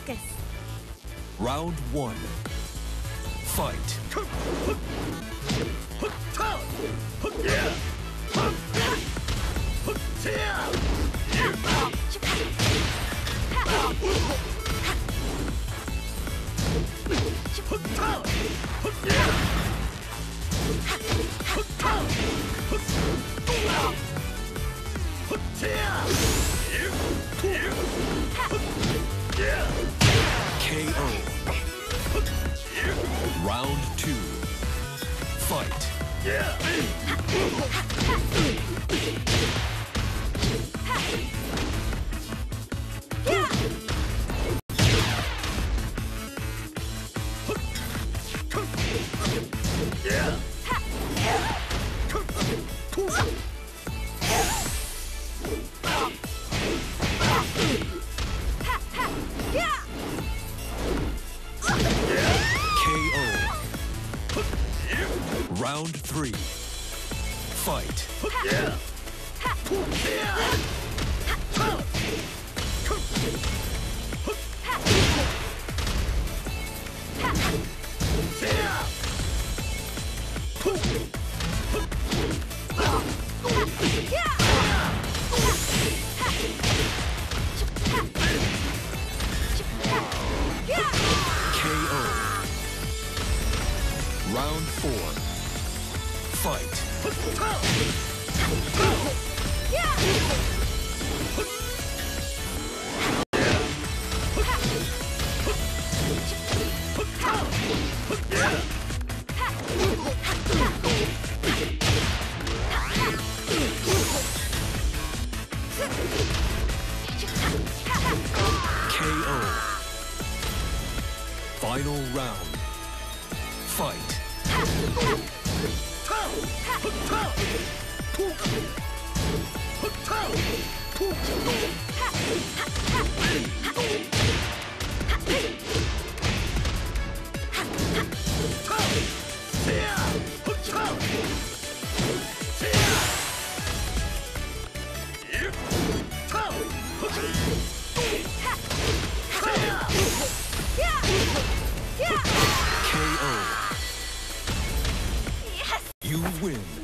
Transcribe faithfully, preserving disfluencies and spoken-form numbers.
Focus. Round one. Round three. Fight. Yeah. K O. Round four. Fight. K O. Final round. Fight. K O. You win.